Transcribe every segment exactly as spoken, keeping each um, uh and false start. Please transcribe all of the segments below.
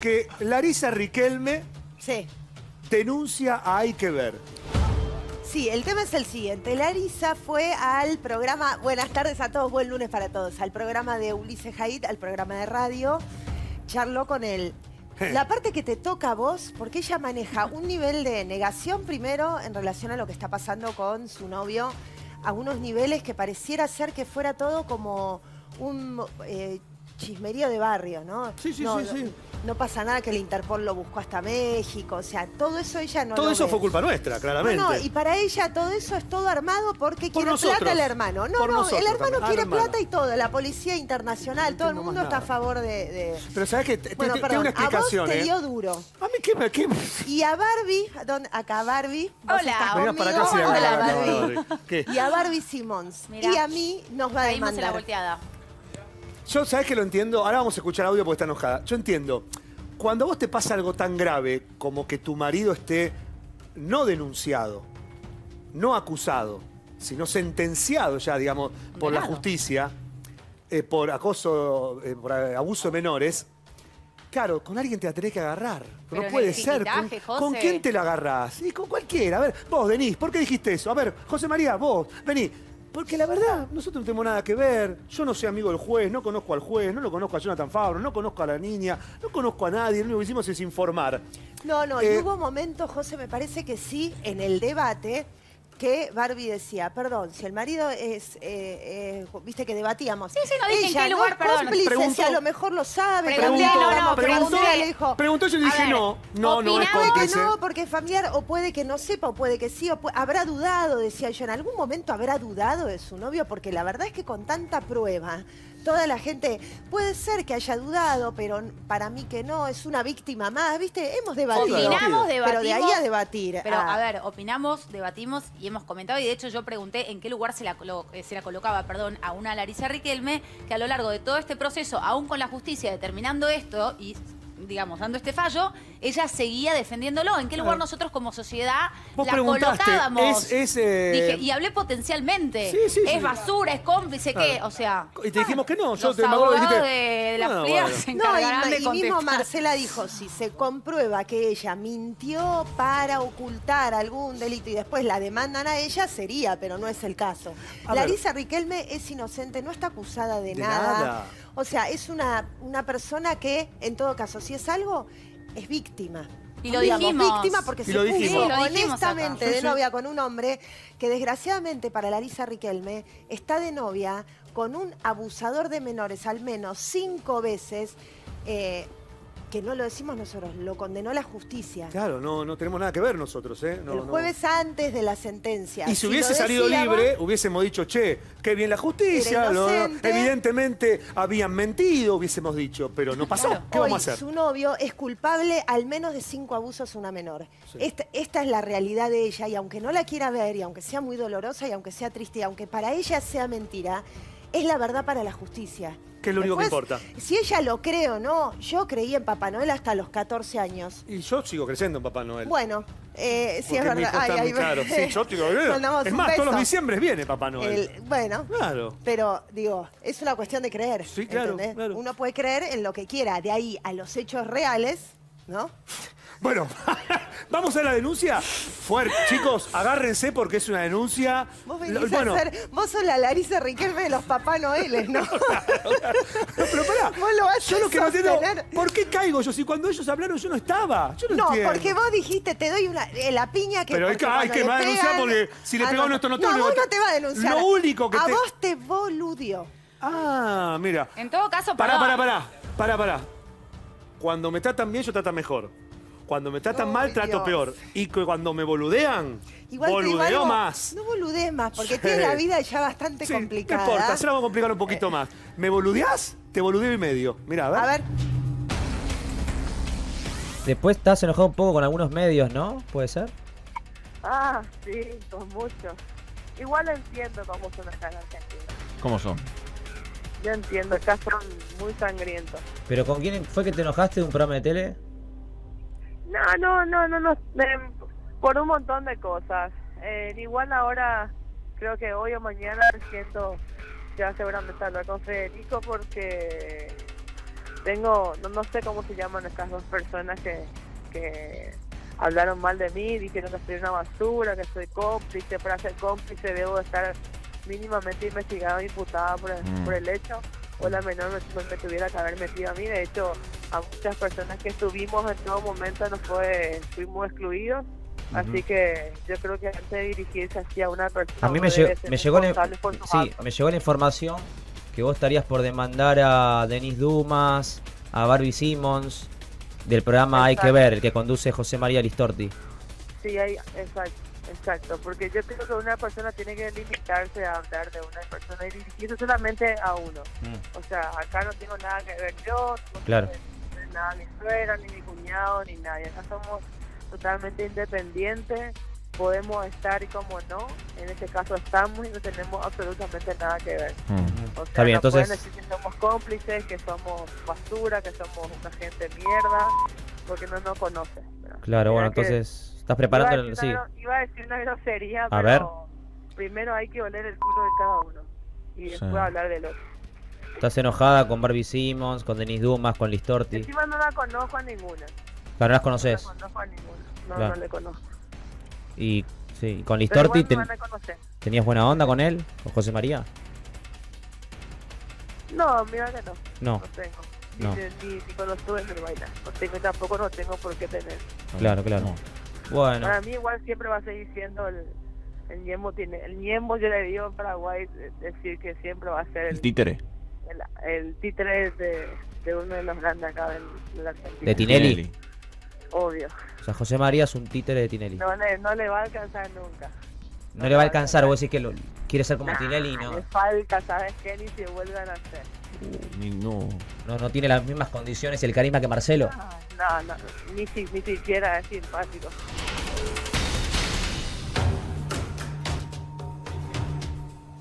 Que Larissa Riquelme sí. denuncia a Hay que Ver. Sí, el tema es el siguiente. Larissa fue al programa... Buenas tardes a todos, buen lunes para todos. Al programa de Ulises Jaite, al programa de radio. Charló con él. La parte que te toca a vos, porque ella maneja un nivel de negación primero en relación a lo que está pasando con su novio, a unos niveles que pareciera ser que fuera todo como un... Eh, chismerío de barrio, ¿no? Sí, sí, no, sí, sí. No pasa nada que el Interpol lo buscó hasta México, o sea, todo eso ella no... Todo eso ve. Fue culpa nuestra, claramente. No, no, y para ella todo eso es todo armado porque Por quiere nosotros. plata el hermano. No, Por no, nosotros, el hermano también. quiere Armano. plata y todo, la policía internacional, no todo el mundo está a favor de... de... Pero sabes que te, bueno, te, te, tengo una explicación, a vos te dio duro. ¿Eh? A mí qué me... Qué me... Y a Barbie, don, acá Barbie... Hola, hola, Barbie. ¿Qué? Y a Barbie Simons. Mirá, y a mí nos va a demandar. La volteada. Yo, ¿sabés que lo entiendo? Ahora vamos a escuchar audio porque está enojada. Yo entiendo. Cuando a vos te pasa algo tan grave como que tu marido esté no denunciado, no acusado, sino sentenciado ya, digamos, por la justicia, eh, por acoso, eh, por abuso de menores, claro, con alguien te la tenés que agarrar. Pero no puede ser. ¿Con, ¿Con quién te la agarrás? Sí, con cualquiera. A ver, vos, Denise, ¿por qué dijiste eso? A ver, José María, vos, vení. Porque la verdad, nosotros no tenemos nada que ver. Yo no soy amigo del juez, no conozco al juez, no lo conozco a Jonathan Fabro, no conozco a la niña, no conozco a nadie. Lo único que hicimos es informar. No, no, eh... y hubo momentos, José, me parece que sí, en el debate, que Barbie decía, perdón, si el marido es, eh, eh, viste que debatíamos. Sí, sí, no dije en qué lugar, no perdón. Cómplice, preguntó, si a lo mejor lo sabe. Preguntó, no, no, preguntó, le dijo, preguntó, yo le dije ver, no, no, no es cómplice. No, porque familiar, o puede que no sepa, o puede que sí, o puede, habrá dudado, decía yo, en algún momento habrá dudado de su novio, porque la verdad es que con tanta prueba, toda la gente, puede ser que haya dudado, pero para mí que no, es una víctima más, viste, hemos debatido. Opinamos, debatimos. Pero de ahí a debatir. Pero ah. a ver, opinamos, debatimos y hemos comentado, y de hecho yo pregunté en qué lugar se la, se la colocaba, perdón, a una Larissa Riquelme, que a lo largo de todo este proceso, aún con la justicia determinando esto y, digamos, dando este fallo, ella seguía defendiéndolo. ¿En qué lugar nosotros como sociedad la colocábamos? Es, es, eh... Dije, y hablé potencialmente. Sí, sí, es sí, basura, sí. es cómplice, ¿qué? O sea... Y te dijimos que no. Yo los te abogados dijiste... de las no, bueno. se encargarán no, y, de contestar. Y mismo Marcela dijo, si se comprueba que ella mintió para ocultar algún delito y después la demandan a ella, sería, pero no es el caso. A Larissa ver. Riquelme es inocente, no está acusada de, de nada. nada. O sea, es una, una persona que, en todo caso, si es algo, es víctima. Y lo digamos, dijimos. víctima porque se puso honestamente de novia con un hombre que, desgraciadamente, para Larissa Riquelme, está de novia con un abusador de menores al menos cinco veces, eh, que no lo decimos nosotros, lo condenó la justicia. Claro, no, no tenemos nada que ver nosotros, ¿eh? No, el jueves no. antes de la sentencia. Y si, si hubiese salido libre, hubiésemos dicho, che, qué bien la justicia. Lo, evidentemente habían mentido, hubiésemos dicho, pero no pasó. Claro. ¿Qué Hoy, vamos a hacer? Su novio es culpable al menos de cinco abusos a una menor. Sí. Esta, esta es la realidad de ella, y aunque no la quiera ver, y aunque sea muy dolorosa, y aunque sea triste, y aunque para ella sea mentira, es la verdad para la justicia. Que es lo Después, único que importa. Si ella lo cree o no, yo creí en Papá Noel hasta los catorce años. Y yo sigo creciendo en Papá Noel. Bueno, eh, sí, es verdad. Ay, ay, claro. sí, yo sigo creyendo. Es más, peso. todos los diciembres viene Papá Noel. El, bueno, claro. pero digo, es una cuestión de creer. Sí, claro, claro. Uno puede creer en lo que quiera. De ahí a los hechos reales, ¿no? Bueno, vamos a la denuncia. Fuerte, chicos, agárrense porque es una denuncia. Vos venís bueno. a hacer, vos sos la Larissa Riquelme de los Papá Noeles, ¿no? Claro, claro. No, pero pará, vos lo vas yo lo que sostener. no entiendo, ¿por qué caigo yo? Si cuando ellos hablaron yo no estaba. Yo no, no entiendo. Porque vos dijiste, te doy una, eh, la piña que... Pero es que, ay, que me va a denunciar porque si le pegó a nuestro notario... No, vos no te va a denunciar. Lo único que A te... vos te boludió. Ah, mira. En todo caso, pará. Pará, pará, pará, pará. Cuando me tratan bien, yo tratan mejor. Cuando me tratan oh, mal, trato Dios. peor. Y cuando me boludean, Igual boludeo digo, más. No boludees más, porque sí. tiene la vida ya bastante sí, complicada. No importa, se la vamos a complicar un poquito eh. más. ¿Me boludeás? Te boludeo y medio. Mirá, a ver. A ver. Después estás enojado un poco con algunos medios, ¿no? ¿Puede ser? Ah, sí, con muchos. Igual lo entiendo cómo son acá en Argentina. ¿Cómo son? Yo entiendo, acá son muy sangrientos. ¿Pero con quién fue que te enojaste de un programa de tele? No, no, no, no, no, por un montón de cosas. Eh, igual ahora, creo que hoy o mañana, siento, ya seguramente hablar con Federico porque tengo, no, no sé cómo se llaman estas dos personas que, que hablaron mal de mí, dijeron que soy una basura, que soy cómplice. Para ser cómplice debo estar mínimamente investigada, imputada por, mm. por el hecho, o la menor me, me tuviera que haber metido a mí. De hecho, a muchas personas que estuvimos en todo momento nos fue, fuimos excluidos. Uh -huh. Así que yo creo que antes de dirigirse hacia una persona... A mí me, lleg me, llegó la, sí, me llegó la información que vos estarías por demandar a Denise Dumas, a Barbie Simons, del programa exacto. Hay que Ver, el que conduce José María Listorti. Sí, hay, exacto, exacto, porque yo creo que una persona tiene que limitarse a hablar de una persona y dirigirse solamente a uno. Mm. O sea, acá no tengo nada que ver yo, no claro. tengo que, nada, mi suegra, ni mi cuñado, ni nadie. Acá somos totalmente independientes, podemos estar y como no, en este caso estamos y no tenemos absolutamente nada que ver. Uh-huh. O sea, está bien, no entonces... pueden decir que somos cómplices, que somos basura, que somos una gente mierda, porque no nos conocen. Claro, bueno, entonces estás preparando el... Sí. Una, iba a decir una grosería, a pero ver. Primero hay que oler el culo de cada uno y sí. después hablar del otro. Estás enojada con Barbie Simons, con Denise Dumas, con Listorti. Encima no la conozco a ninguna. Claro, no las conoces. No, no, no, claro. no le conozco. Y sí, con Listorti, ten... ¿tenías buena onda con él? ¿Con José María? No, mira que no. No. No tengo. No. Ni, ni, ni con los tubes del bailar. No tengo, tampoco no tengo por qué tener. Claro, claro. No. Bueno. Para mí igual siempre va a seguir siendo el, el ñembo. Tiene, el ñembo yo le digo en Paraguay, decir que siempre va a ser el, el títere. El, el títere de, de uno de los grandes acá de la Argentina. De Tinelli. Obvio. O sea, José María es un títere de Tinelli. No le, no le va a alcanzar nunca. No, no le va a alcanzar, vos decís que lo, quiere ser como nah, Tinelli y no. Le falta, ¿sabes qué? Ni se vuelvan a hacer. Ni no. no. No tiene las mismas condiciones y el carisma que Marcelo. No, no, no ni, si, ni siquiera es simpático.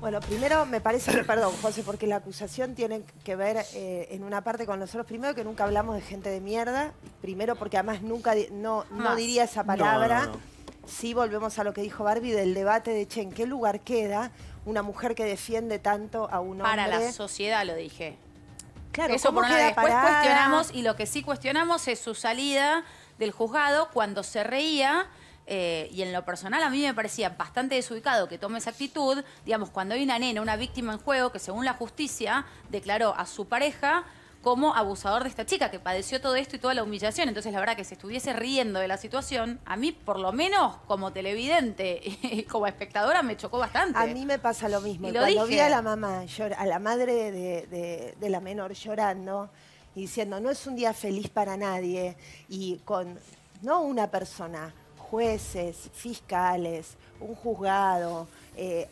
Bueno, primero me parece que, perdón, José, porque la acusación tiene que ver eh, en una parte con nosotros. Primero, que nunca hablamos de gente de mierda. Primero, porque además nunca, no, no diría esa palabra. No, no, no. Sí, volvemos a lo que dijo Barbie del debate de, che, ¿en qué lugar queda una mujer que defiende tanto a un hombre? Para la sociedad, lo dije. Claro, eso por una vez. Después cuestionamos, y lo que sí cuestionamos es su salida del juzgado cuando se reía. Eh, y en lo personal a mí me parecía bastante desubicado que tome esa actitud, digamos, cuando hay una nena, una víctima en juego, que según la justicia declaró a su pareja como abusador de esta chica, que padeció todo esto y toda la humillación. Entonces, la verdad que se estuviese riendo de la situación, a mí, por lo menos, como televidente y como espectadora, me chocó bastante. A mí me pasa lo mismo. Y lo cuando dije. Vi a la mamá, a la madre de, de, de la menor llorando y diciendo, no es un día feliz para nadie, y con, no una persona, jueces, fiscales, un juzgado, eh,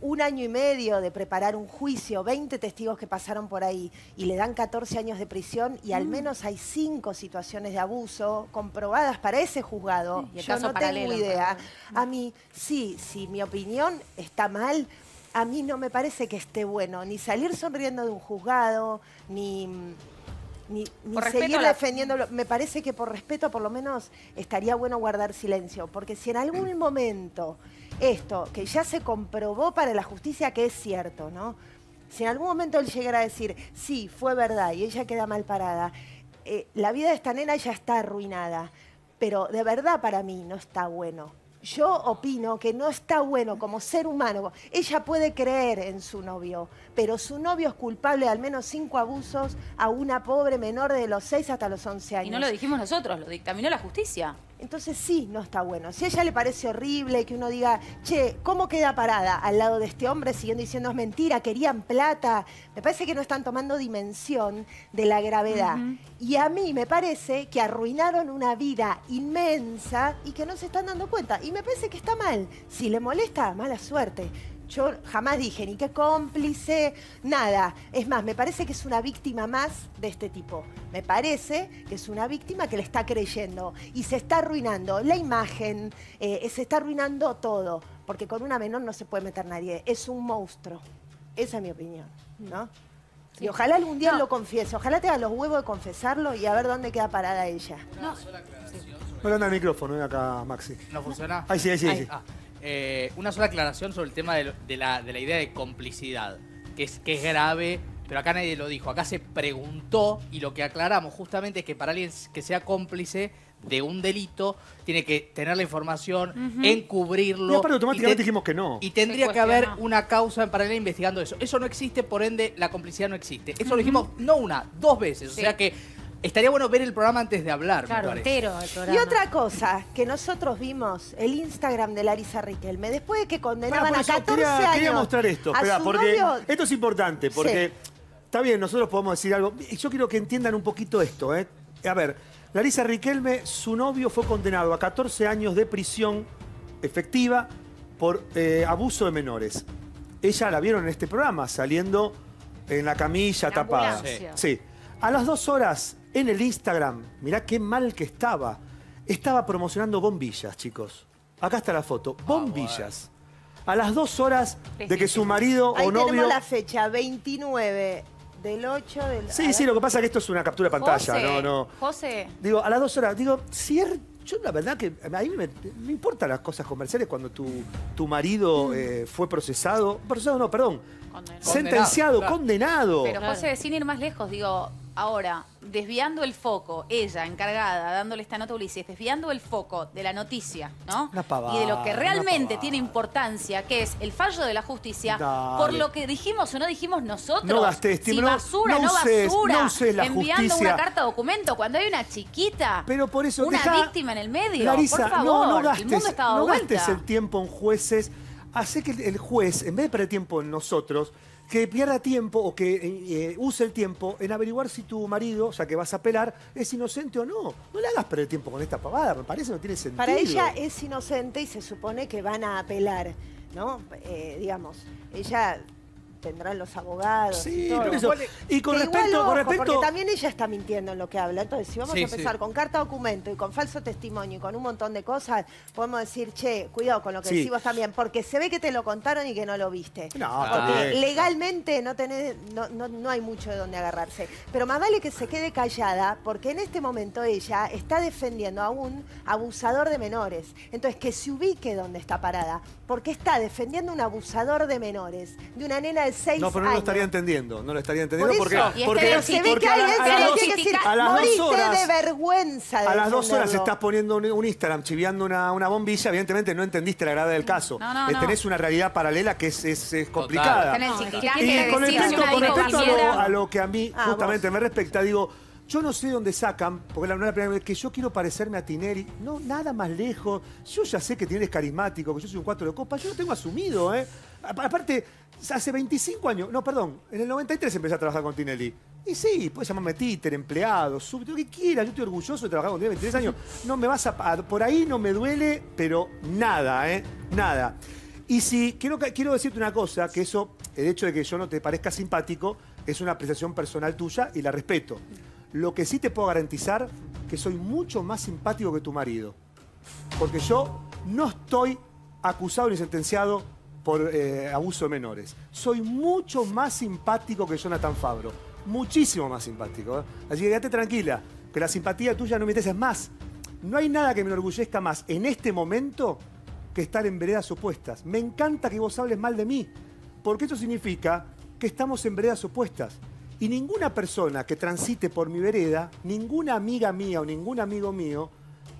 un año y medio de preparar un juicio, veinte testigos que pasaron por ahí y le dan catorce años de prisión y al menos hay cinco situaciones de abuso comprobadas para ese juzgado. Sí, yo no tengo idea. A mí, sí, sí, mi opinión está mal. A mí no me parece que esté bueno ni salir sonriendo de un juzgado, ni... Ni, ni seguir defendiéndolo. Me parece que por respeto, por lo menos, estaría bueno guardar silencio. Porque si en algún momento esto, que ya se comprobó para la justicia que es cierto, ¿no? Si en algún momento él llegara a decir, sí, fue verdad, y ella queda mal parada, eh, la vida de esta nena ya está arruinada. Pero de verdad para mí no está bueno. Yo opino que no está bueno como ser humano. Ella puede creer en su novio, pero su novio es culpable de al menos cinco abusos a una pobre menor de los seis hasta los once años. Y no lo dijimos nosotros, lo dictaminó la justicia. Entonces sí, no está bueno. Si a ella le parece horrible que uno diga, che, ¿cómo queda parada al lado de este hombre siguiendo diciendo es mentira, querían plata? Me parece que no están tomando dimensión de la gravedad. Uh-huh. Y a mí me parece que arruinaron una vida inmensa y que no se están dando cuenta. Y me parece que está mal. Si le molesta, mala suerte. Yo jamás dije ni qué cómplice, nada. Es más, me parece que es una víctima más de este tipo. Me parece que es una víctima que le está creyendo y se está arruinando la imagen, eh, se está arruinando todo, porque con una menor no se puede meter nadie. Es un monstruo. Esa es mi opinión, ¿no? Sí. Y ojalá algún día no. lo confiese. Ojalá tenga los huevos de confesarlo y a ver dónde queda parada ella. Una no. sola aclaración. Sí. Sobre... No anda el micrófono, ven acá, Maxi. ¿No funciona? Ahí sí, ahí sí, ahí sí. Ah. Eh, una sola aclaración sobre el tema de, lo, de, la, de la idea de complicidad, que es, que es grave pero acá nadie lo dijo, acá se preguntó, y lo que aclaramos justamente es que para alguien que sea cómplice de un delito, tiene que tener la información, uh-huh. encubrirlo. No, pero automáticamente te, dijimos que no. Y tendría que haber una causa en paralelo investigando eso. Eso no existe, por ende, la complicidad no existe. Eso uh-huh. lo dijimos no una, dos veces. Sí. O sea que estaría bueno ver el programa antes de hablar, claro, me parece. Entero el programa. Y otra cosa, que nosotros vimos el Instagram de Larissa Riquelme, después de que condenaban bueno, a catorce quería, años. Quería mostrar esto, espera, porque novio... esto es importante, porque sí. está bien, nosotros podemos decir algo. Y yo quiero que entiendan un poquito esto, ¿eh? A ver... Larissa Riquelme, su novio fue condenado a catorce años de prisión efectiva por eh, abuso de menores. Ella la vieron en este programa saliendo en la camilla la tapada. Ambulancia. Sí. A las dos horas en el Instagram, mirá qué mal que estaba, estaba promocionando bombillas, chicos. Acá está la foto, bombillas. A las dos horas de que su marido o novio... Ahí tenemos la fecha, veintinueve... Del ocho, del... Sí, sí, lo que pasa es que esto es una captura de pantalla, José, no, no. José. Digo, a las dos horas, digo, cierto. Yo la verdad que a mí me, me importan las cosas comerciales cuando tu, tu marido mm. eh, fue procesado, procesado no, perdón, condenado. sentenciado, claro. condenado. Pero José, claro. sin ir más lejos, digo, ahora, desviando el foco, ella encargada, dándole esta nota a Ulises, desviando el foco de la noticia, ¿no? Una pavada, y de lo que realmente tiene importancia, que es el fallo de la justicia, Dale. por lo que dijimos o no dijimos nosotros. No gastes tiempo. Si basura, no, no uses, basura. No uses la enviando justicia. Una carta documento cuando hay una chiquita, Pero por eso, una deja... víctima en el medio, Larissa, por favor, no, no gastes, el mundo está dado vuelta. No gastes el tiempo en jueces, hace que el juez, en vez de perder tiempo en nosotros, que pierda tiempo o que eh, use el tiempo en averiguar si tu marido, o sea que vas a apelar, es inocente o no. No le hagas perder tiempo con esta pavada, me parece, no tiene sentido. Para ella es inocente y se supone que van a apelar, ¿no? Eh, digamos, ella... tendrán los abogados. Sí, y todo. Pero eso. Y con respecto, ojo, con respecto... Porque también ella está mintiendo en lo que habla. Entonces, si vamos sí, a empezar sí. con carta documento y con falso testimonio y con un montón de cosas, podemos decir, che, cuidado con lo que sí. decimos también, porque se ve que te lo contaron y que no lo viste. No, porque no. legalmente no, tenés, no, no, no hay mucho de dónde agarrarse. Pero más vale que se quede callada, porque en este momento ella está defendiendo a un abusador de menores. Entonces, que se ubique donde está parada, porque está defendiendo a un abusador de menores, de una nena de seis no, pero no años. Lo estaría entendiendo, no lo estaría entendiendo por porque, este porque, porque, se porque a, la, a, las dos, a las dos horas de vergüenza de a las dos horas estás poniendo un, un Instagram chiviando una, una bombilla, evidentemente no entendiste la gravedad del caso, no, no, eh, no. tenés una realidad paralela que es, es, es complicada no, no, y con respecto, con respecto a, lo, a lo que a mí ah, justamente vos. me respecta, digo, yo no sé dónde sacan, porque la, la primera vez que yo quiero parecerme a Tinelli, no, nada más lejos, yo ya sé que Tinelli es carismático, que yo soy un cuatro de copa, yo lo tengo asumido, ¿eh? Aparte, hace veinticinco años, no, perdón, en el noventa y tres empecé a trabajar con Tinelli. Y sí, puedes llamarme títer, empleado, súbito, lo que quieras. Yo estoy orgulloso de trabajar con Tinelli, veintitrés años. No me vas a... Por ahí no me duele, pero nada, ¿eh? Nada. Y si... Quiero, quiero decirte una cosa, que eso, el hecho de que yo no te parezca simpático, es una apreciación personal tuya y la respeto. Lo que sí te puedo garantizar, que soy mucho más simpático que tu marido. Porque yo no estoy acusado ni sentenciado por eh, abuso de menores. Soy mucho más simpático que Jonathan Fabro. Muchísimo más simpático, ¿eh? Así que quédate tranquila, que la simpatía tuya no me interesa. Es más, no hay nada que me enorgullezca más en este momento que estar en veredas opuestas. Me encanta que vos hables mal de mí, porque eso significa que estamos en veredas opuestas. Y ninguna persona que transite por mi vereda, ninguna amiga mía o ningún amigo mío,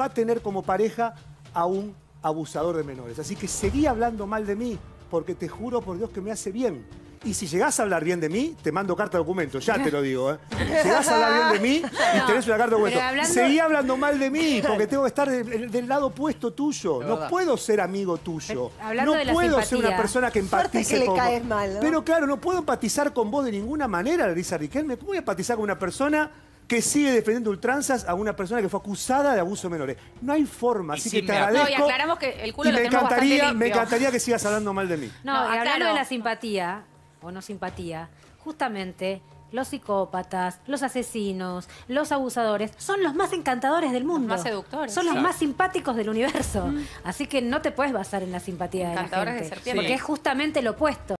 va a tener como pareja a un abusador de menores. Así que seguí hablando mal de mí, porque te juro por Dios que me hace bien. Y si llegás a hablar bien de mí, te mando carta de documento, ya te lo digo, ¿eh? Llegás a hablar bien de mí y no, tenés una carta de documento. Hablando... Seguí hablando mal de mí, porque tengo que estar de, de, del lado opuesto tuyo. No puedo ser amigo tuyo. Hablando no de puedo la ser una persona que empatice que con... caes mal, ¿no? Pero claro, no puedo empatizar con vos de ninguna manera, Larissa Riquelme. ¿Cómo voy a empatizar con una persona que sigue defendiendo ultranzas a una persona que fue acusada de abuso de menores? No hay forma, así que te agradezco. No, y aclaramos que el culo lo tenemos bastante limpio. Me encantaría que sigas hablando mal de mí. No, no y hablando de la simpatía... o no simpatía, justamente los psicópatas, los asesinos, los abusadores, son los más encantadores del mundo. Los más seductores. Son los claro. más simpáticos del universo. Mm. Así que no te puedes basar en la simpatía de la gente. Encantadores de serpientes. Porque es justamente lo opuesto.